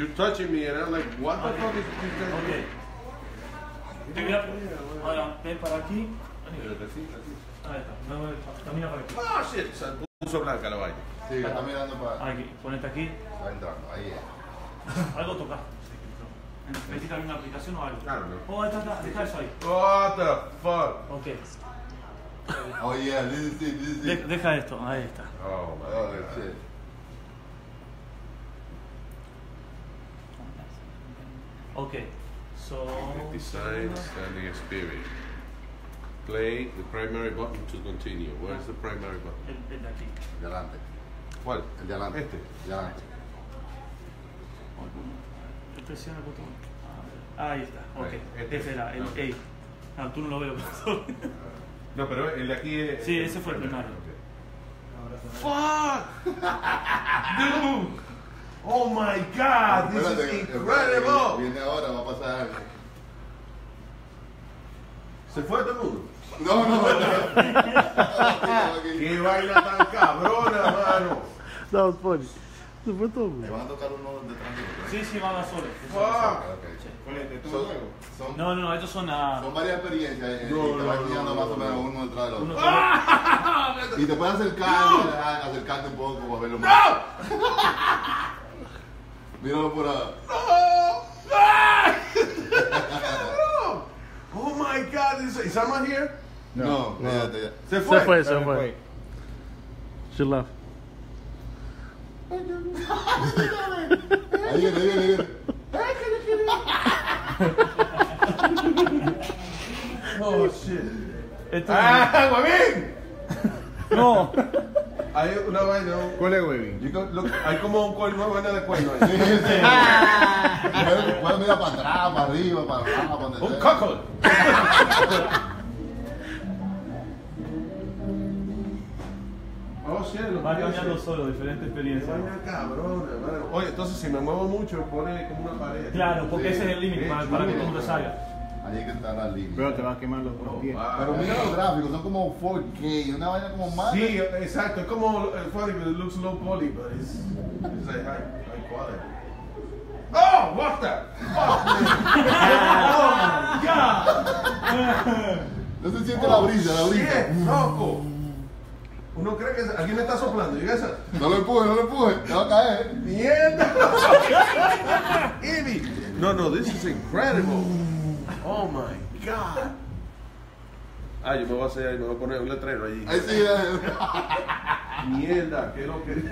You're touching me and I'm like, what the fuck is this guy doing? Okay. Mira, ahora, ven para aquí. Ahí está, no, camina para aquí. Ah, shit, se puso blanca la vaina. Sí, está mirando para... Aquí, ponete aquí. Está entrando, ahí es. Algo toca. ¿Necesitas alguna aplicación o algo? Claro, no. Oh, ahí está, deja eso ahí. What the fuck? Ok. Oh yeah, this is it. Deja esto, ahí está. Oh, my God, shit. Okay, so... Design, standing experience. Play the primary button to continue. Where is the primary button? El de aquí. El de adelante. ¿Cuál? El de adelante. Este. El de adelante. Presiona el botón. Ahí está, ok. Este será el A. No, tú no lo veo. No, pero el de aquí es... Sí, ese fue el primario. ¡Fuck! ¡Dude! Oh my God, this is incredible. Viene ahora, va a pasar algo. ¿Se fue todo el mundo? No. ¿Qué baila tan cabrona, mano? No, funny. Se fue todo el mundo. ¿Te van a tocar uno detrás de otro? Sí, van a soles. ¿Cuál es? ¿Este nuevo? No, estos son a... Son varias experiencias. Te vas guiando más o menos uno detrás del otro. Y te puedes acercarte un poco para verlo más. ¡No! Míralo por ahí. ¡No! ¡No! ¡Oh, my God! ¿Is someone here? No. Se fue. She left. Ahí viene. Oh, shit. ¡Ah, huevín! ¡No! Hay una vaina. ¿Cuál es, güey? Hay como un vaina de cuerno. Sí. Puedes mirar para atrás, para arriba, para abajo, para donde sea. ¡Un cockle! Oh, cielo. Va cambiando solo, diferente experiencia. Vaina cabrón, hermano. Oye, entonces si me muevo mucho, pone como una pared. Claro, porque ese es el límite para que todo el mundo salga. Hay que estar al límite. Pero te va a quemar los pies. Pero mira los gráficos, son como 4K, una vaina como más. Sí, exacto, es como el 4K, pero looks low poly, but it's like high quality. Oh, what the? Oh, God. No se siente la brisa. ¡Qué loco! Uno cree que alguien me está soplando, llega esa. No lo empuje, te va a caer. ¡Mierda! No, this is incredible. Oh my God. Yo me voy a hacer ahí, me voy a poner un letrero allí. Ahí sí, mierda, qué loco. And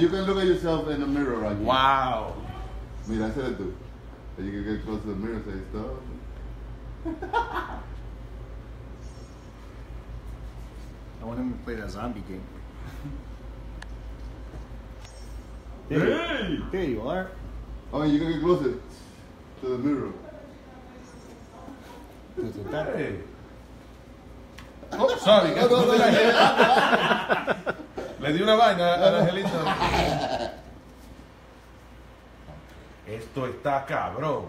you can look at yourself in the mirror right now. Wow. Mira, ese eres tú. And you can get close to the mirror and say stop. I want him to play that zombie game. Hey! There you are. Oh, you can get closer to the mirror. Hey. Oh, sorry. No. Le di una vaina a Angelita. Esto está cabrón.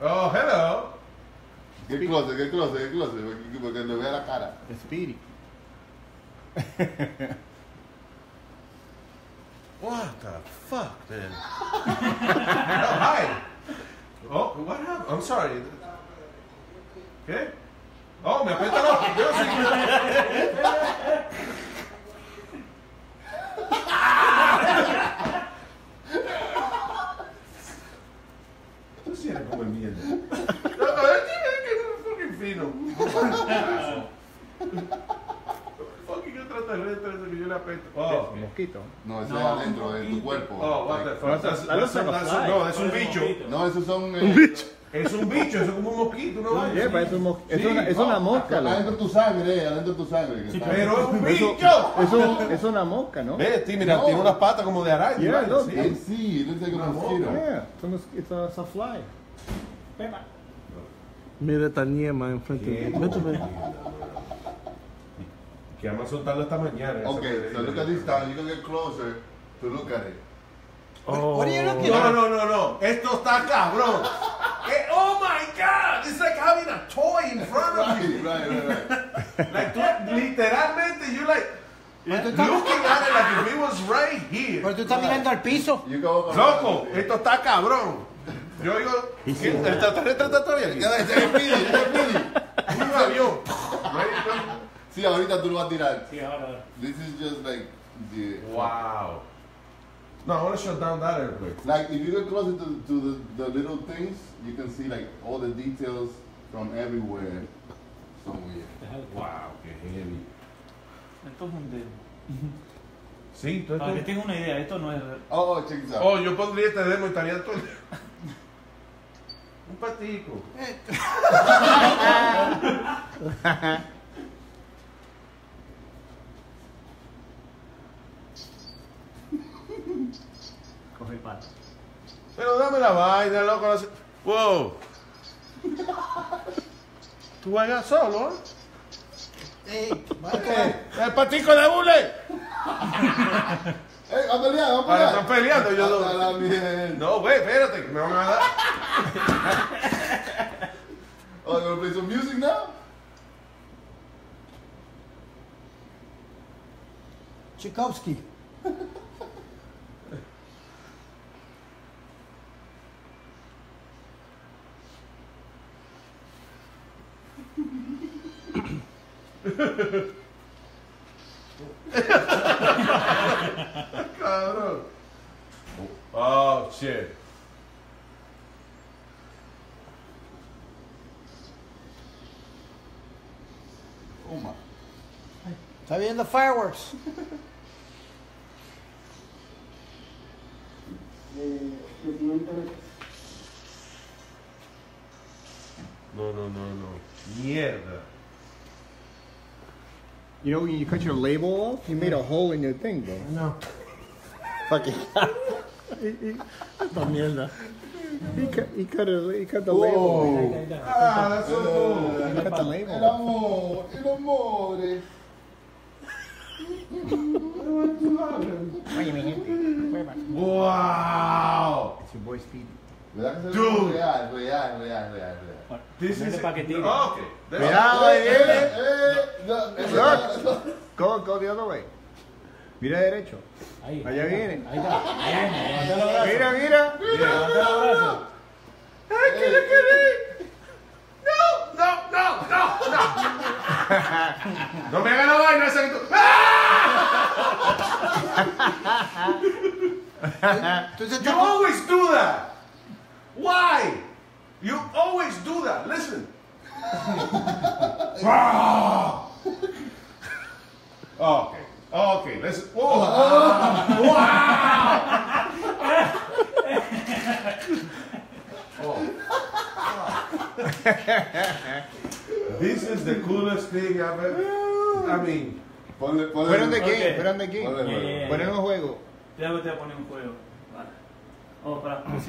Oh, hello. Get closer. Porque le vea la cara. Speedy. What the fuck, man? Oh, hi. Oh, what happened? I'm sorry. Okay. Oh, me aprieta la... Tú sí eres como el miedo. No, es que es fucking fino. Oh, mosquito. No, ese es adentro de tu cuerpo. Oh, what the fuck. No, es un bicho. No, esos son. Un bicho. Es un bicho, eso es como un mosquito, ¿no? Es una mosca. Adentro de tu sangre. Pero es un bicho. Es una mosca, ¿no? Ves, mira, tiene unas patas como de araña. Sí, no sé, como mosquito. Es una fly. Mira esta niema enfrente de mí. Que vamos a soltarlo esta mañana. Okay, so look at this time. You can get closer to look at it. Oh. What are you looking at? No. Esto está cabrón. Oh my God! It's like having a toy in front of you. Right. Like, literalmente, you're like, Looking at it like if it was right here. Pero tú estás mirando al piso. Loco, esto está cabrón. Yo digo, el tratamiento todavía aquí. Un avión. Sí, ahorita tú lo vas a tirar. Sí, ahora. This is just like, wow. No, I want to shut down that earthquake. Like, if you get closer to the little things, you can see like all the details from everywhere. So weird. Wow, qué heavy. Esto es un demo. Sí, todo esto. Para que tengas una idea, esto no es real. Oh, check this out. Oh, yo pondría este demo y estaría todo. Un patico. Coge el pato. Pero dame la vaina, loco. Wow. Tú vayas solo, ¿eh? Hey, el patico de Bule. ¿Han peleado? Están peleando. No, güey, espérate, que me van a dar. Oh, you wanna play some music now? Tchaikovsky. Cabrón. Oh, shit. Oh my. Está viendo fireworks. No, no, no, no. Mierda. You know when you cut your label off, you made a hole in your thing, bro. No. Fucking. He cut the label. Ah, that's so cool. He cut the label. El amor. Wow. It's your boy Speedy. Dude. Real. This is paquetito. Oh, okay. Go the other way. Mira derecho. Ahí. Allá viene. Ahí está. Mira. Ay, que lo querés. No. No me hagan la vaina esa que tú. You always do that. Why? You always do that. Listen. Okay. Listen. Wow. This is the coolest thing I've ever. I mean, put on the game. Pon en el juego. Te voy a poner un juego. Oh, para.